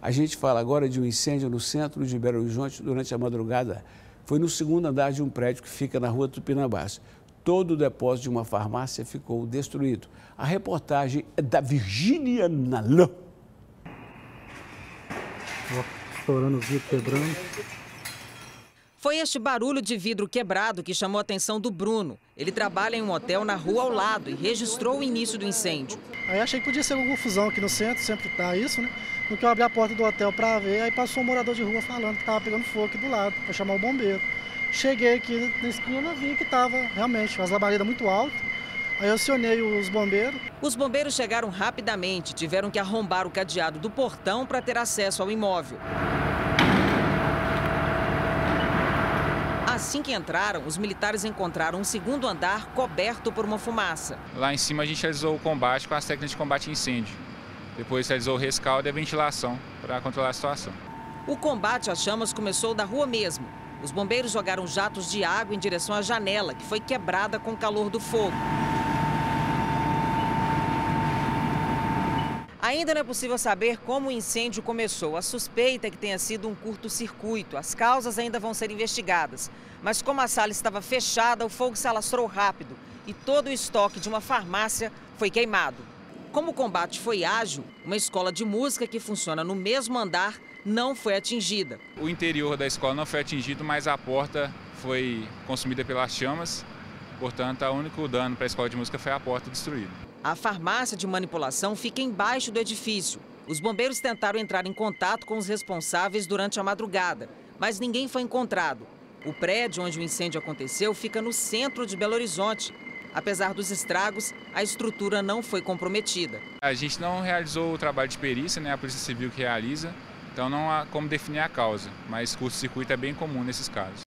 A gente fala agora de um incêndio no centro de Belo Horizonte durante a madrugada. Foi no segundo andar de um prédio que fica na rua Tupinambás. Todo o depósito de uma farmácia ficou destruído. A reportagem é da Virgínia Nalã. Estourando o vidro, quebrando. Foi este barulho de vidro quebrado que chamou a atenção do Bruno. Ele trabalha em um hotel na rua ao lado e registrou o início do incêndio. Aí achei que podia ser uma confusão aqui no centro, sempre tá isso, né? No que eu abri a porta do hotel para ver, aí passou um morador de rua falando que estava pegando fogo aqui do lado, para chamar o bombeiro. Cheguei aqui na esquina e vi que estava realmente umas labaredas muito altas. Aí eu acionei os bombeiros. Os bombeiros chegaram rapidamente, tiveram que arrombar o cadeado do portão para ter acesso ao imóvel. Assim que entraram, os militares encontraram um segundo andar coberto por uma fumaça. Lá em cima a gente realizou o combate com as técnicas de combate a incêndio. Depois realizou o rescaldo e a ventilação para controlar a situação. O combate às chamas começou da rua mesmo. Os bombeiros jogaram jatos de água em direção à janela, que foi quebrada com o calor do fogo. Ainda não é possível saber como o incêndio começou. A suspeita é que tenha sido um curto-circuito. As causas ainda vão ser investigadas. Mas como a sala estava fechada, o fogo se alastrou rápido e todo o estoque de uma farmácia foi queimado. Como o combate foi ágil, uma escola de música que funciona no mesmo andar não foi atingida. O interior da escola não foi atingido, mas a porta foi consumida pelas chamas. Portanto, o único dano para a escola de música foi a porta destruída. A farmácia de manipulação fica embaixo do edifício. Os bombeiros tentaram entrar em contato com os responsáveis durante a madrugada, mas ninguém foi encontrado. O prédio onde o incêndio aconteceu fica no centro de Belo Horizonte. Apesar dos estragos, a estrutura não foi comprometida. A gente não realizou o trabalho de perícia, né? A Polícia Civil que realiza, então não há como definir a causa, mas curto-circuito é bem comum nesses casos.